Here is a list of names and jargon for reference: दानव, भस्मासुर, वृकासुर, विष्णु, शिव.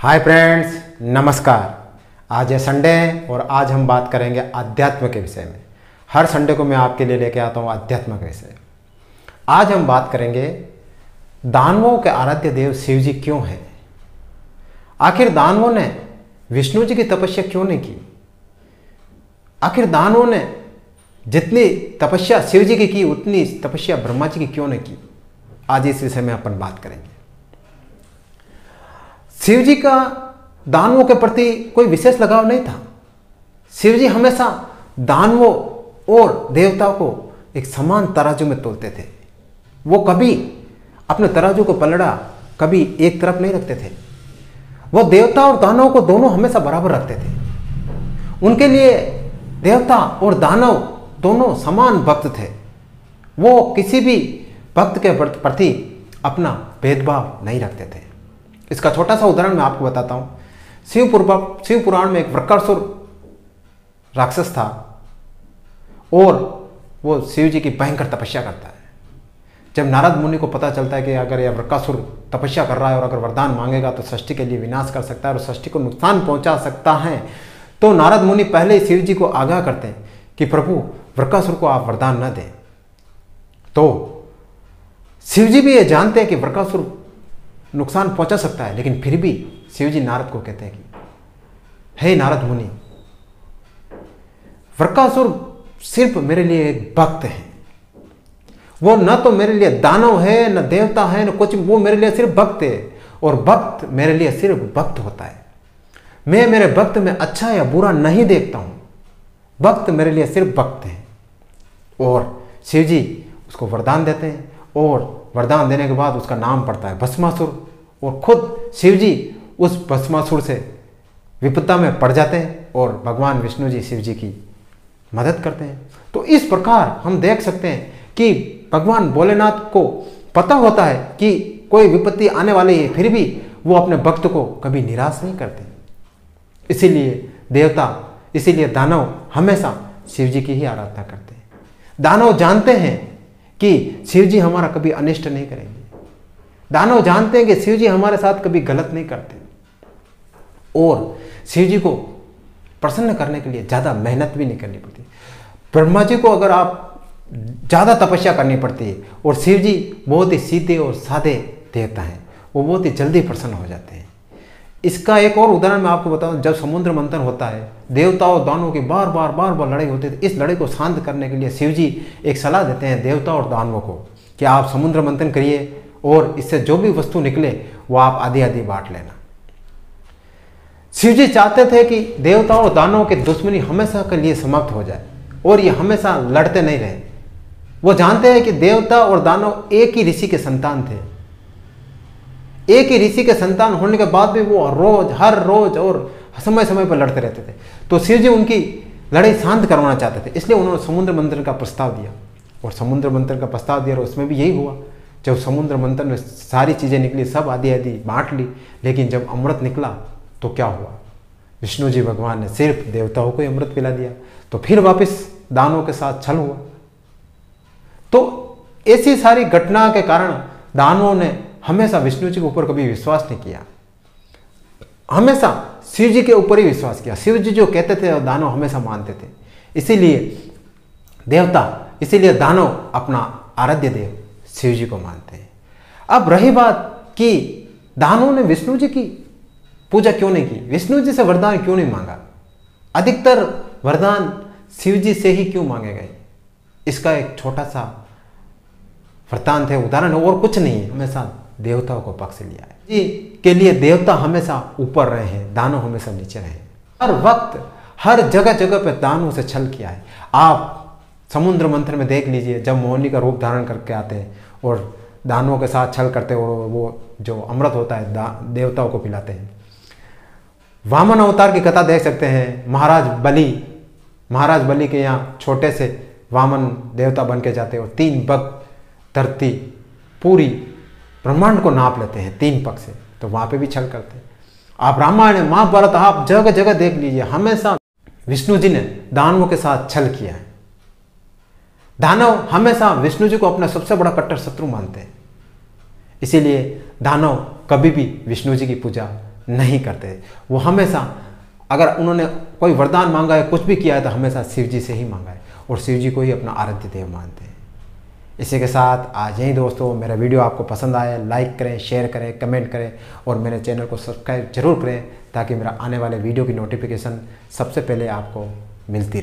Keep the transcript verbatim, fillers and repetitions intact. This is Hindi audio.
हाय फ्रेंड्स, नमस्कार। आज है संडे और आज हम बात करेंगे आध्यात्म के विषय में। हर संडे को मैं आपके लिए लेके आता हूँ आध्यात्म के विषय। आज हम बात करेंगे दानवों के आराध्य देव शिव जी क्यों हैं। आखिर दानवों ने विष्णु जी की तपस्या क्यों नहीं की? आखिर दानवों ने जितनी तपस्या शिव जी की की उतनी तपस्या ब्रह्मा जी की क्यों नहीं की? आज इस विषय में अपन बात करेंगे। शिव जी का दानवों के प्रति कोई विशेष लगाव नहीं था। शिव जी हमेशा दानवों और देवताओं को एक समान तराजू में तोलते थे। वो कभी अपने तराजू को पलड़ा कभी एक तरफ नहीं रखते थे। वो देवता और दानवों को दोनों हमेशा बराबर रखते थे। उनके लिए देवता और दानव दोनों समान भक्त थे। वो किसी भी भक्त के प्रति अपना भेदभाव नहीं रखते थे। इसका छोटा सा उदाहरण मैं आपको बताता हूँ। शिव शिव पुराण में एक वृकासुर राक्षस था और वो शिव जी की भयंकर तपस्या करता है। जब नारद मुनि को पता चलता है कि अगर यह वृकासुर तपस्या कर रहा है और अगर वरदान मांगेगा तो सृष्टि के लिए विनाश कर सकता है और सृष्टि को नुकसान पहुंचा सकता है, तो नारद मुनि पहले ही शिव जी को आगाह करते हैं कि प्रभु, वृकासुर को आप वरदान न दें। तो शिव जी भी ये जानते हैं कि वृकासुर नुकसान पहुंचा सकता है, लेकिन फिर भी शिवजी नारद को कहते हैं कि हे नारद मुनि, वृकासुर सिर्फ मेरे लिए एक भक्त है। वो न तो मेरे लिए दानव है, न देवता है, न कुछ। वो मेरे लिए सिर्फ भक्त है और भक्त मेरे लिए सिर्फ भक्त होता है। मैं मेरे भक्त में अच्छा या बुरा नहीं देखता हूं। भक्त मेरे लिए सिर्फ भक्त है। और शिवजी उसको वरदान देते हैं और वरदान देने के बाद उसका नाम पड़ता है भस्मासुर। और खुद शिवजी उस भस्मासुर से विपदा में पड़ जाते हैं और भगवान विष्णु जी शिवजी की मदद करते हैं। तो इस प्रकार हम देख सकते हैं कि भगवान भोलेनाथ को पता होता है कि कोई विपत्ति आने वाली है, फिर भी वो अपने भक्त को कभी निराश नहीं करते। इसीलिए देवता, इसीलिए दानव हमेशा शिवजी की ही आराधना करते हैं। दानव जानते हैं कि शिवजी हमारा कभी अनिष्ट नहीं करेंगे। दानव जानते हैं कि शिवजी हमारे साथ कभी गलत नहीं करते और शिवजी को प्रसन्न करने के लिए ज़्यादा मेहनत भी नहीं करनी पड़ती। ब्रह्मा जी को अगर आप ज़्यादा तपस्या करनी पड़ती है और शिवजी बहुत ही सीधे और सादे देवता हैं, वो बहुत ही जल्दी प्रसन्न हो जाते हैं। इसका एक और उदाहरण मैं आपको बताऊं। जब समुद्र मंथन होता है, देवताओं और दानवों की बार बार बार बार लड़ाई होती है। इस लड़ाई को शांत करने के लिए शिवजी एक सलाह देते हैं देवता और दानवों को कि आप समुद्र मंथन करिए और इससे जो भी वस्तु निकले वो आप आधी आधी बांट लेना। शिवजी चाहते थे कि देवताओं और दानवों की दुश्मनी हमेशा के लिए समाप्त हो जाए और ये हमेशा लड़ते नहीं रहे। वो जानते हैं कि देवता और दानव एक ही ऋषि के संतान थे। एक ही ऋषि के संतान होने के बाद भी वो रोज हर रोज और समय समय पर लड़ते रहते थे। तो शिव जी उनकी लड़ाई शांत करवाना चाहते थे, इसलिए उन्होंने समुद्र मंथन का प्रस्ताव दिया और समुद्र मंथन का प्रस्ताव दिया और उसमें भी यही हुआ। जब समुद्र मंथन में सारी चीज़ें निकली, सब आधी आधी बांट ली, लेकिन जब अमृत निकला तो क्या हुआ? विष्णु जी भगवान ने सिर्फ देवताओं को ही अमृत पिला दिया। तो फिर वापस दानवों के साथ छल हुआ। तो ऐसी सारी घटना के कारण दानवों ने हमेशा विष्णु जी के ऊपर कभी विश्वास नहीं किया, हमेशा शिव जी के ऊपर ही विश्वास किया। शिव जी जो कहते थे और दानव हमेशा मानते थे। इसीलिए देवता, इसीलिए दानव अपना आराध्य देव शिव जी को मानते हैं। अब रही बात कि दानवों ने विष्णु जी की पूजा क्यों नहीं की, विष्णु जी से वरदान क्यों नहीं मांगा, अधिकतर वरदान शिव जी से ही क्यों मांगे गए? इसका एक छोटा सा वरदान है, उदाहरण है और कुछ नहीं है। हमेशा देवताओं को पक्ष लिया है जी के लिए। देवता हमेशा ऊपर रहे हैं, दानव हमेशा नीचे रहे हैं। हर वक्त हर जगह जगह पर दानवों से छल किया है। आप समुद्र मंथन में देख लीजिए, जब मोहिनी का रूप धारण करके आते हैं और दानवों के साथ छल करते हैं और वो जो अमृत होता है देवताओं को पिलाते हैं। वामन अवतार की कथा देख सकते हैं। महाराज बलि, महाराज बलि के यहाँ छोटे से वामन देवता बन के जाते हैं और तीन भक्त धरती पूरी ब्रह्मांड को नाप लेते हैं तीन पक्ष से। तो वहाँ पे भी छल करते हैं। आप रामायण, महाभारत, आप जगह जगह देख लीजिए, हमेशा विष्णु जी ने दानवों के साथ छल किया है। दानव हमेशा विष्णु जी को अपना सबसे बड़ा कट्टर शत्रु मानते हैं। इसीलिए दानव कभी भी विष्णु जी की पूजा नहीं करते थे। वो हमेशा, अगर उन्होंने कोई वरदान मांगा है, कुछ भी किया है, तो हमेशा शिव जी से ही मांगा है और शिव जी को ही अपना आराध्य देव मानते हैं। इसी के साथ आज यही दोस्तों, मेरा वीडियो आपको पसंद आया, लाइक करें, शेयर करें, कमेंट करें और मेरे चैनल को सब्सक्राइब जरूर करें ताकि मेरा आने वाले वीडियो की नोटिफिकेशन सबसे पहले आपको मिलती रहे।